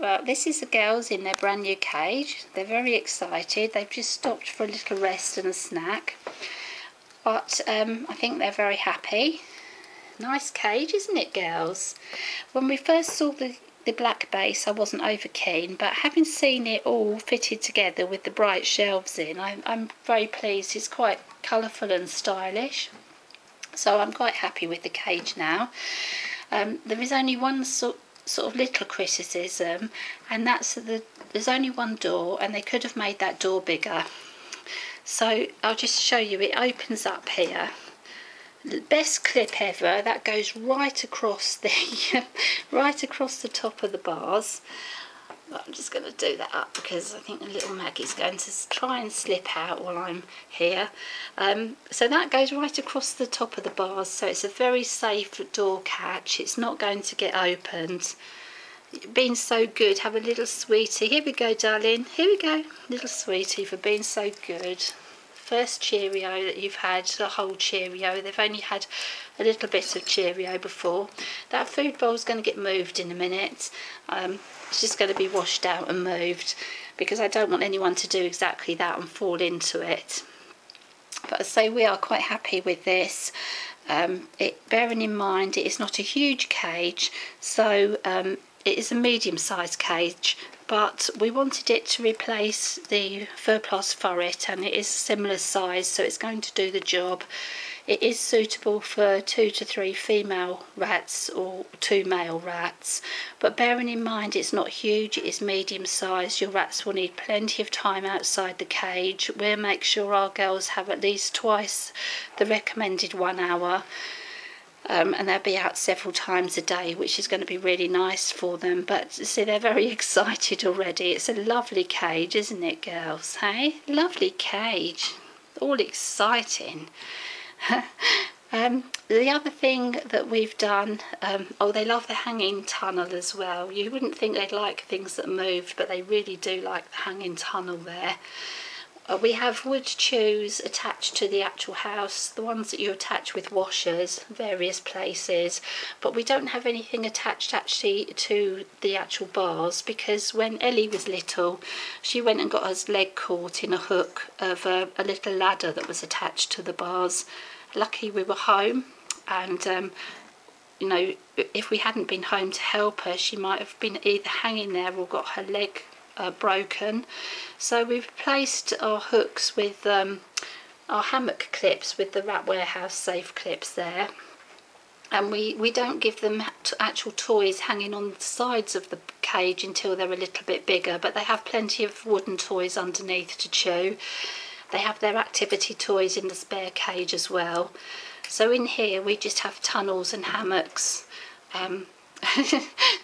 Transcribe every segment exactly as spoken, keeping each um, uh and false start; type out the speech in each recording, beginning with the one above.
Well, this is the girls in their brand new cage. They're very excited. They've just stopped for a little rest and a snack. But um, I think they're very happy. Nice cage, isn't it, girls? When we first saw the, the black base, I wasn't over keen. But having seen it all fitted together with the bright shelves in, I, I'm very pleased. It's quite colourful and stylish. So I'm quite happy with the cage now. Um, there is only one sort sort of little criticism, and that's the there's only one door, and they could have made that door bigger. So I'll just show you, it opens up here, the best clip ever, that goes right across the right across the top of the bars. I'm just going to do that up because I think the little Maggie's going to try and slip out while I'm here. Um, so that goes right across the top of the bars, so it's a very safe door catch. It's not going to get opened. Being so good, have a little sweetie. Here we go, darling. Here we go. Little sweetie for being so good. First Cheerio that you've had, the whole Cheerio. They've only had a little bit of Cheerio before. That food bowl's going to get moved in a minute. Um, it's just going to be washed out and moved because I don't want anyone to do exactly that and fall into it. But I say we are quite happy with this. Um, it, bearing in mind it is not a huge cage, so um, it is a medium-sized cage. But we wanted it to replace the Furplus Furret, and it is similar size, so it's going to do the job. It is suitable for two to three female rats or two male rats, but bearing in mind it's not huge, it is medium sized. Your rats will need plenty of time outside the cage. We'll make sure our girls have at least twice the recommended one hour. Um, and they'll be out several times a day, which is going to be really nice for them. But see, they're very excited already. It's a lovely cage, isn't it, girls? Hey, lovely cage, all exciting. Um, the other thing that we've done, um, oh, they love the hanging tunnel as well. You wouldn't think they'd like things that move, but they really do like the hanging tunnel there. We have wood chews attached to the actual house, the ones that you attach with washers, various places, but we don't have anything attached actually to the actual bars because when Ellie was little, she went and got her leg caught in a hook of a, a little ladder that was attached to the bars. Lucky we were home, and um, you know, if we hadn't been home to help her, she might have been either hanging there or got her leg Uh, broken. So we've placed our hooks with um, our hammock clips with the Rat Warehouse safe clips there, and we we don't give them actual toys hanging on the sides of the cage until they're a little bit bigger, but they have plenty of wooden toys underneath to chew. They have their activity toys in the spare cage as well. So in here we just have tunnels and hammocks. um,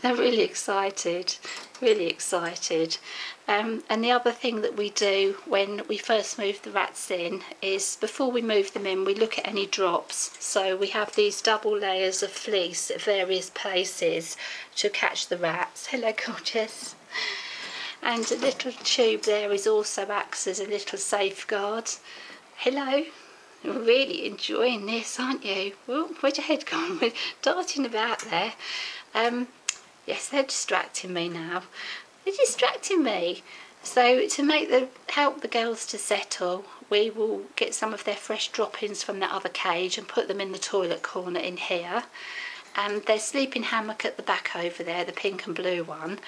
They're really excited, really excited. Um, and the other thing that we do when we first move the rats in is before we move them in, we look at any drops. So we have these double layers of fleece at various places to catch the rats. Hello, gorgeous. And a little tube there is also acts as a little safeguard. Hello. You're really enjoying this, aren't you? Well, where'd your head gone? We're darting about there. Um, yes, they're distracting me now. They're distracting me. So to make the help the girls to settle, we will get some of their fresh droppings from that other cage and put them in the toilet corner in here. And their sleeping hammock at the back over there, the pink and blue one.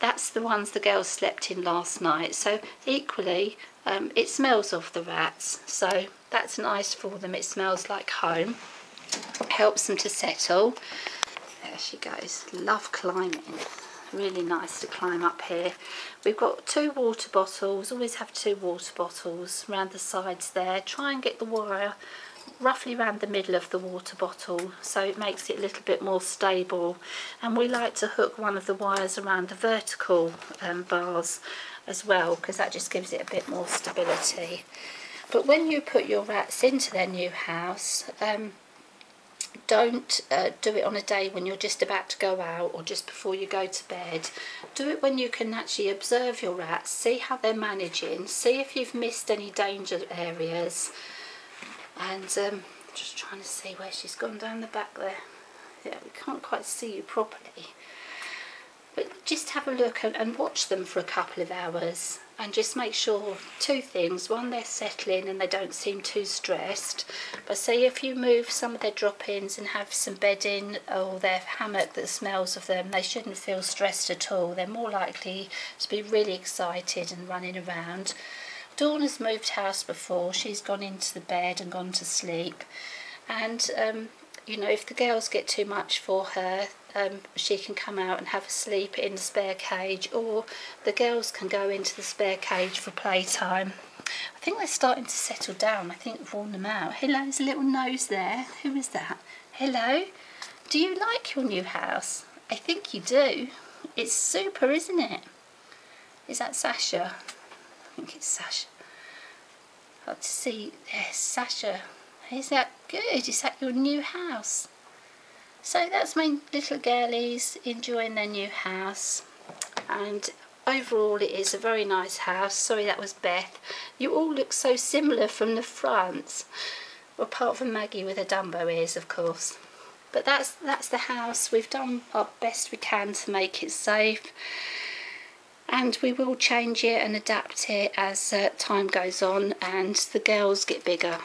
That's the ones the girls slept in last night. So equally, um, it smells of the rats. So that's nice for them. It smells like home. Helps them to settle. There she goes. Love climbing. Really nice to climb up here. We've got two water bottles. Always have two water bottles around the sides there. Try and get the wire roughly around the middle of the water bottle so it makes it a little bit more stable, and we like to hook one of the wires around the vertical um, bars as well because that just gives it a bit more stability. But when you put your rats into their new house, um, don't uh, do it on a day when you're just about to go out or just before you go to bed. Do it when you can actually observe your rats, see how they're managing, see if you've missed any danger areas. And um, just trying to see where she's gone down the back there. Yeah, we can't quite see you properly. But just have a look and, and watch them for a couple of hours and just make sure two things. One, they're settling and they don't seem too stressed. But say if you move some of their drop-ins and have some bedding or their hammock that smells of them, they shouldn't feel stressed at all. They're more likely to be really excited and running around. Dawn has moved house before. She's gone into the bed and gone to sleep. And, um, you know, if the girls get too much for her, Um, she can come out and have a sleep in the spare cage, or the girls can go into the spare cage for playtime. I think they're starting to settle down. I think we've worn them out. Hello, there's a little nose there. Who is that? Hello. Do you like your new house? I think you do. It's super, isn't it? Is that Sasha? I think it's Sasha. I'll have to see. There's Sasha. Is that good? Is that your new house? So that's my little girlies enjoying their new house, and overall it is a very nice house. Sorry, that was Beth. You all look so similar from the front, apart from Maggie with her Dumbo ears, of course. But that's that's the house. We've done our best we can to make it safe, and we will change it and adapt it as uh, time goes on and the girls get bigger.